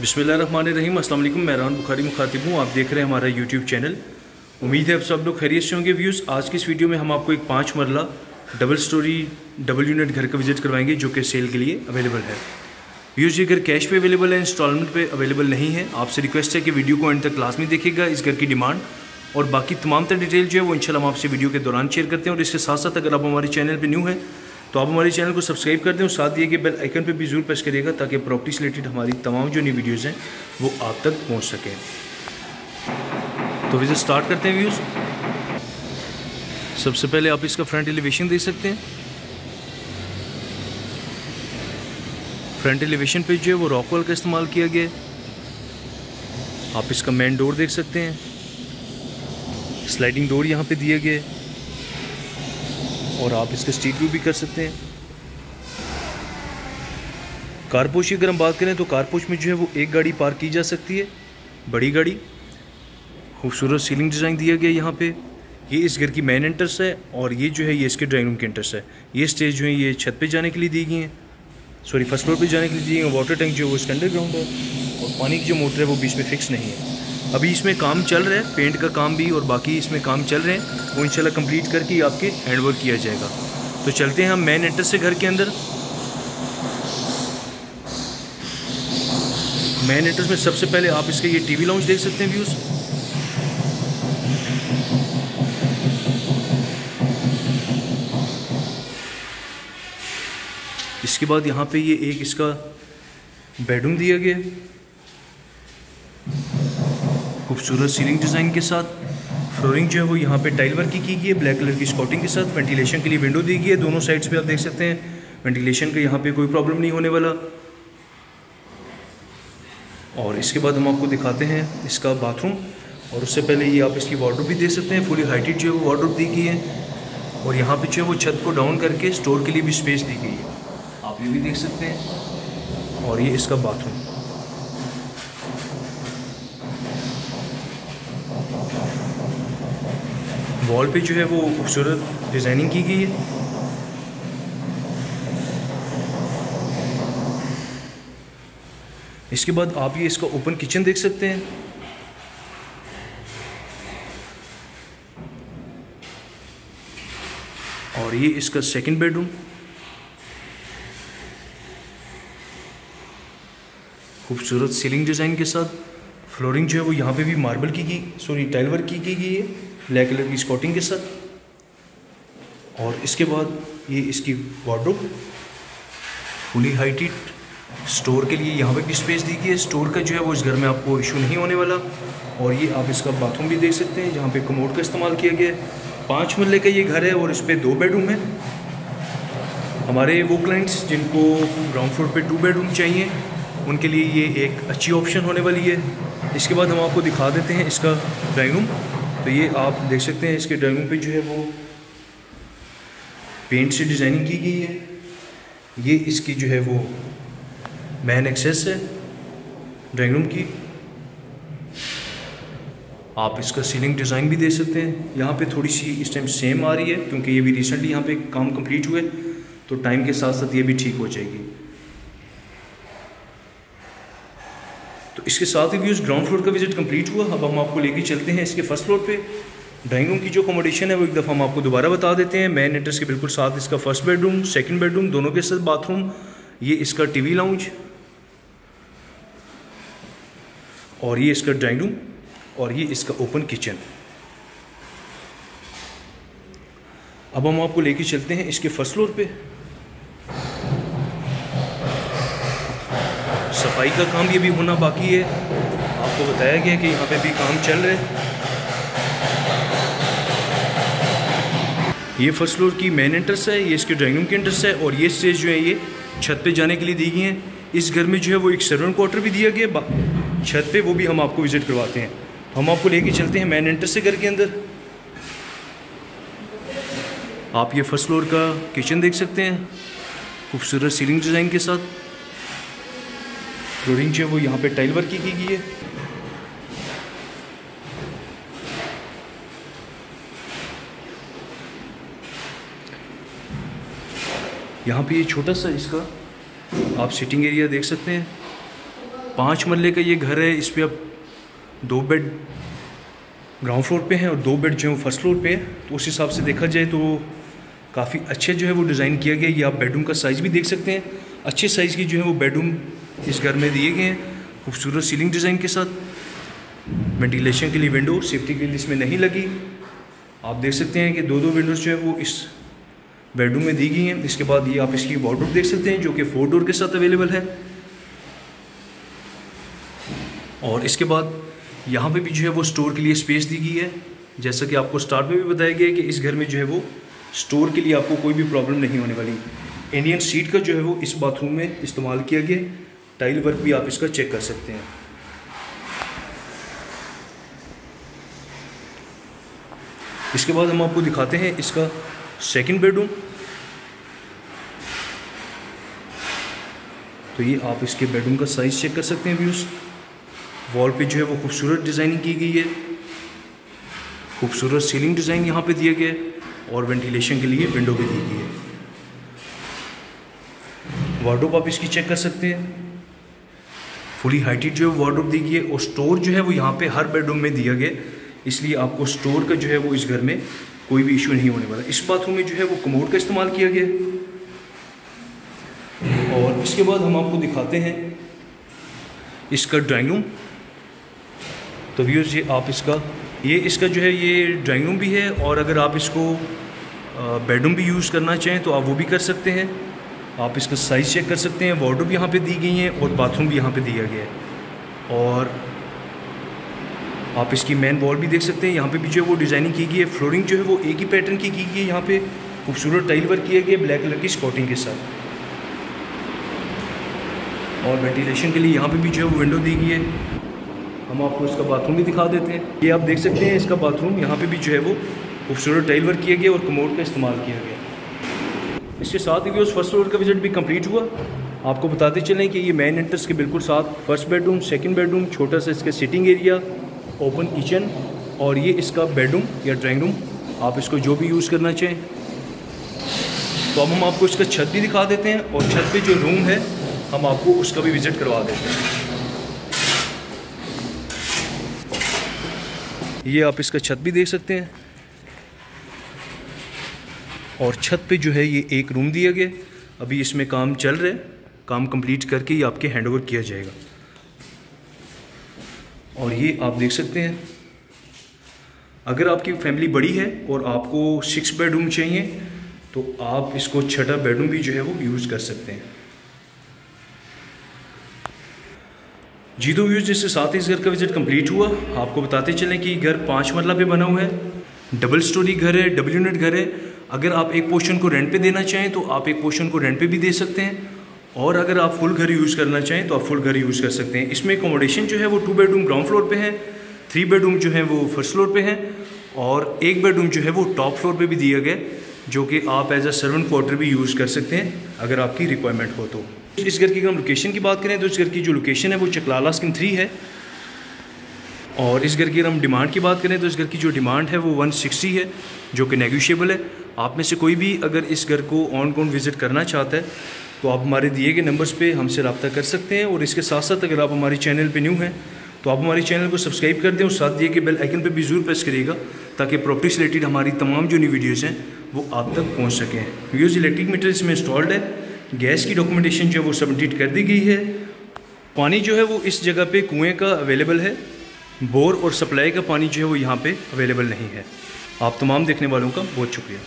बिस्मिल्लाहिर्रहमानिर्रहीम। अस्सलाम वालेकुम, मेहरान बुखारी मुखातिब हूँ। आप देख रहे हैं हमारा YouTube चैनल। उम्मीद है आप सब लोग खैरियत से होंगे व्यूज़। आज की इस वीडियो में हम आपको एक 5 मरला डबल स्टोरी डबल यूनिट घर का विजिट करवाएंगे जो कि सेल के लिए अवेलेबल है। व्यूज़, ये घर कैश पे अवेलेबल है, इंस्टॉलमेंट पे अवेलेबल नहीं है। आपसे रिक्वेस्ट है कि वीडियो को एंड तक लास्ट में देखिएगा। इस घर की डिमांड और बाकी तमाम तरह डिटेल जो है वो इंशाल्लाह हम आपसे वीडियो के दौरान शेयर करते हैं। और इसके साथ साथ अगर आप हमारे चैनल पर न्यू हैं तो आप हमारे चैनल को सब्सक्राइब कर दें और साथ दिए गए बेल आइकन पे भी ज़रूर प्रेस करिएगा ताकि प्रॉपर्टी से रिलेटेड हमारी तमाम जो नई वीडियोस हैं वो आप तक पहुंच सकें। तो विजिट स्टार्ट करते हैं व्यूज़। सबसे पहले आप इसका फ्रंट एलिवेशन देख सकते हैं। फ्रंट एलिवेशन पे जो है वो रॉक वॉल का इस्तेमाल किया गया है। आप इसका मेन डोर देख सकते हैं, स्लाइडिंग डोर यहाँ पर दिया गया है। और आप इसका स्ट्रीट व्यू भी कर सकते हैं। कारपोश की अगर हम बात करें तो कारपोश में जो है वो एक गाड़ी पार्क की जा सकती है, बड़ी गाड़ी। खूबसूरत सीलिंग डिज़ाइन दिया गया यहाँ पे। ये इस घर की मेन एंट्रेंस है और ये जो है ये इसके ड्राइंग रूम की एंट्रेंस है। ये स्टेज जो है ये छत पे जाने के लिए दी गई हैं, सॉरी फर्स्ट फ्लोर पर जाने के लिए दी गई हैं। वाटर टैंक जो है वो इसका अंडरग्राउंड है और पानी की जो मोटर है वो बीच में फिक्स नहीं है। अभी इसमें काम चल रहा है, पेंट का काम भी और बाकी इसमें काम चल रहे हैं, वो इंशाल्लाह कंप्लीट करके आपके हैंडवर्क किया जाएगा। तो चलते हैं हम मेन एंट्रेंस से घर के अंदर। मेन एंट्रेंस में सबसे पहले आप इसके ये टीवी लाउंज देख सकते हैं व्यूज़। इसके बाद यहाँ पे ये एक इसका बेडरूम दिया गया है, खूबसूरत सीलिंग डिज़ाइन के साथ। फ्लोरिंग जो है वो यहाँ पे टाइल वर्क की गई है, ब्लैक कलर की स्कॉटिंग के साथ। वेंटिलेशन के लिए विंडो दी गई है, दोनों साइड्स पे आप देख सकते हैं। वेंटिलेशन का यहाँ पे कोई प्रॉब्लम नहीं होने वाला। और इसके बाद हम आपको दिखाते हैं इसका बाथरूम। और उससे पहले ये आप इसकी वार्डरोब भी देख सकते हैं, फुली हाइटेड जो है वो वार्डरोब दी गई है। और यहाँ पर जो है वो छत को डाउन करके स्टोर के लिए भी स्पेस दी गई है, आप ये भी देख सकते हैं। और ये इसका बाथरूम। वॉल पे जो है वो खूबसूरत डिज़ाइनिंग की गई है। इसके बाद आप ये इसका ओपन किचन देख सकते हैं। और ये इसका सेकंड बेडरूम, खूबसूरत सीलिंग डिज़ाइन के साथ। फ्लोरिंग जो है वो यहाँ पे भी मार्बल की टाइल वर्क की गई है, ब्लैक कलर की स्कॉटिंग के साथ। और इसके बाद ये इसकी वार्डरोब, फुली हाइटेड। स्टोर के लिए यहाँ पे भी स्पेस दी गई है, स्टोर का जो है वो इस घर में आपको इशू नहीं होने वाला। और ये आप इसका बाथरूम भी देख सकते हैं जहाँ पे कमोड का इस्तेमाल किया गया है। 5 मरले का ये घर है और इस पर 2 बेडरूम हैं। हमारे वो क्लाइंट्स जिनको ग्राउंड फ्लोर पर 2 बेडरूम चाहिए उनके लिए ये एक अच्छी ऑप्शन होने वाली है। इसके बाद हम आपको दिखा देते हैं इसका ड्राइंग रूम। तो ये आप देख सकते हैं इसके ड्राइंग रूम पे जो है वो पेंट से डिज़ाइनिंग की गई है। ये इसकी जो है वो मेन एक्सेस है ड्राइंग रूम की। आप इसका सीलिंग डिज़ाइन भी देख सकते हैं। यहाँ पे थोड़ी सी इस टाइम सेम आ रही है क्योंकि ये भी रिसेंटली यहाँ पे काम कंप्लीट हुए, तो टाइम के साथ साथ ये भी ठीक हो जाएगी। तो इसके साथ ही व्यूज़ ग्राउंड फ्लोर का विजिट कंप्लीट हुआ। अब हम आपको लेके चलते हैं इसके फर्स्ट फ्लोर पे। ड्राइंग रूम की जो अकोमोडेशन है वो एक दफ़ा हम आपको दोबारा बता देते हैं। मेन एंट्रेंस के बिल्कुल साथ इसका फर्स्ट बेडरूम, सेकंड बेडरूम, दोनों के साथ बाथरूम। ये इसका टीवी लाउंज और ये इसका ड्राइंग रूम और ये इसका ओपन किचन। अब हम आपको लेके चलते हैं इसके फर्स्ट फ्लोर पर। सफाई का काम ये भी होना बाकी है, आपको बताया गया कि यहाँ पे भी काम चल रहा है। ये फर्स्ट फ्लोर की मेन एंट्रेंस है, ये इसके ड्राइंग रूम की एंट्रेंस है। और ये स्टेज जो है ये छत पे जाने के लिए दी गई है। इस घर में जो है वो एक सर्वेंट क्वार्टर भी दिया गया छत पे, वो भी हम आपको विज़िट करवाते हैं। हम आपको लेके चलते हैं मेन एंट्रेंस से घर के अंदर। आप ये फर्स्ट फ्लोर का किचन देख सकते हैं, खूबसूरत सीलिंग डिज़ाइन के साथ। फ्लोरिंग जो है वो यहाँ पे टाइल वर्क की गई है। यहाँ पे ये छोटा सा इसका आप सिटिंग एरिया देख सकते हैं। 5 मरले का ये घर है। इस पर अब 2 बेड ग्राउंड फ्लोर पे हैं और 2 बेड जो है वो फर्स्ट फ्लोर पे है। तो उस हिसाब से देखा जाए तो काफ़ी अच्छे जो है वो डिज़ाइन किया गया। ये आप बेडरूम का साइज़ भी देख सकते हैं, अच्छे साइज़ की जो है वो बेडरूम इस घर में दिए गए हैं, खूबसूरत सीलिंग डिज़ाइन के साथ। वेंटिलेशन के लिए विंडो सेफ्टी के लिए इसमें नहीं लगी। आप देख सकते हैं कि 2-2 विंडोज़ जो है वो इस बेडरूम में दी गई हैं। इसके बाद ये आप इसकी वॉर्डरोब देख सकते हैं जो कि 4 डोर के साथ अवेलेबल है। और इसके बाद यहाँ पे भी जो है वो स्टोर के लिए स्पेस दी गई है। जैसा कि आपको स्टार्ट में भी बताया गया है कि इस घर में जो है वो स्टोर के लिए आपको कोई भी प्रॉब्लम नहीं होने वाली। इंडियन सीट का जो है वो इस बाथरूम में इस्तेमाल किया गया। टाइल वर्क भी आप इसका चेक कर सकते हैं। इसके बाद हम आपको दिखाते हैं इसका सेकंड बेडरूम। तो ये आप इसके बेडरूम का साइज़ चेक कर सकते हैं व्यूज़। वॉल पे जो है वो खूबसूरत डिज़ाइनिंग की गई है, खूबसूरत सीलिंग डिज़ाइन यहाँ पे दिया गया है और वेंटिलेशन के लिए विंडो भी दी गई है। वार्डरोब आप इसकी चेक कर सकते हैं, फुली हाइटेड जो है वार्डरोब दी गई है। और स्टोर जो है वो यहाँ पे हर बेडरूम में दिया गया, इसलिए आपको स्टोर का जो है वो इस घर में कोई भी इशू नहीं होने वाला। इस बाथरूम में जो है वो कमोड का इस्तेमाल किया गया। और इसके बाद हम आपको दिखाते हैं इसका ड्राइंग रूम। तो व्यूअर्स ये आप इसका जो है ये ड्राइंग रूम भी है और अगर आप इसको बेडरूम भी यूज़ करना चाहें तो आप वो भी कर सकते हैं। आप इसका साइज़ चेक कर सकते हैं, वार्डरोब यहाँ पे दी गई हैं और बाथरूम भी यहाँ पे दिया गया है। और आप इसकी मेन वॉल भी देख सकते हैं, यहाँ पे भी जो है वो डिज़ाइनिंग की गई है। फ्लोरिंग जो है वो एक ही पैटर्न की गई है, यहाँ पे खूबसूरत टाइल वर्क किया गया ब्लैक कलर की स्कॉटिंग के साथ। और वेंटिलेशन के लिए यहाँ पे भी जो है वो विंडो दी गई है। हम आपको इसका बाथरूम भी दिखा देते हैं। ये आप देख सकते हैं इसका बाथरूम, यहाँ पे भी जो है वो खूबसूरत टाइल वर्क किया गया और कमोड का इस्तेमाल किया गया। इसके साथ ही उस फर्स्ट फ्लोर का विजिट भी कंप्लीट हुआ। आपको बताते चलें कि ये मेन एंट्रेंस के बिल्कुल साथ फर्स्ट बेडरूम, सेकेंड बेडरूम, छोटा सा इसका सिटिंग एरिया, ओपन किचन और ये इसका बेडरूम या ड्राइंग रूम, आप इसको जो भी यूज़ करना चाहें। तो अब हम आपको इसका छत भी दिखा देते हैं और छत पे जो रूम है हम आपको उसका भी विज़िट करवा देते हैं। ये आप इसका छत भी देख सकते हैं और छत पे जो है ये एक रूम दिया गया। अभी इसमें काम चल रहा है, काम कंप्लीट करके ये आपके हैंडओवर किया जाएगा। और ये आप देख सकते हैं, अगर आपकी फैमिली बड़ी है और आपको 6 बेडरूम चाहिए तो आप इसको 6वां बेडरूम भी जो है वो यूज़ कर सकते हैं। जी तो व्यूज इसके साथ ही इस घर का विजिट कंप्लीट हुआ। आपको बताते चलें कि घर 5 मरला पे बना हुआ है, डबल स्टोरी घर है, डबल यूनिट घर है। अगर आप एक पोर्शन को रेंट पे देना चाहें तो आप एक पोर्शन को रेंट पे भी दे सकते हैं और अगर आप फुल घर यूज़ करना चाहें तो आप फुल घर यूज़ कर सकते हैं। इसमें एकोमोडेशन जो है वो 2 बेडरूम ग्राउंड फ्लोर पे है, 3 बेडरूम जो है वो फर्स्ट फ्लोर पे है और 1 बेडरूम जो है वो टॉप फ्लोर पे भी दिया गया जो कि आप एज अ सर्वेंट क्वार्टर भी यूज़ कर सकते हैं अगर आपकी रिक्वायरमेंट हो तो। इस घर की अगर हम लोकेशन की बात करें तो इस घर की जो लोकेशन है वो चकलाला स्कीम 3 है। और इस घर की अगर हम डिमांड की बात करें तो इस घर की जो डिमांड है वो 160 है जो कि नेगोशिएबल है। आप में से कोई भी अगर इस घर को ऑन ग्राउंड विज़िट करना चाहता है तो आप हमारे दिए गए नंबर्स पे हमसे रब्ता कर सकते हैं। और इसके साथ साथ अगर आप हमारे चैनल पे न्यू हैं तो आप हमारे चैनल को सब्सक्राइब कर दें और साथ दिए गए बेल आइकन पे भी ज़रूर प्रेस करिएगा ताकि प्रॉपर्टी से रिलेटेड हमारी तमाम जो नई वीडियोज़ हैं वो आप तक पहुँच सकें। व्यूज़ इलेक्ट्रिक मीटर इसमें इंस्टॉल्ड है, गैस की डॉक्यूमेंटेशन जो है वो सबमिट कर दी गई है। पानी जो है वो इस जगह पर कुएँ का अवेलेबल है, बोर और सप्लाई का पानी जो है वो यहाँ पर अवेलेबल नहीं है। आप तमाम देखने वालों का बहुत शुक्रिया।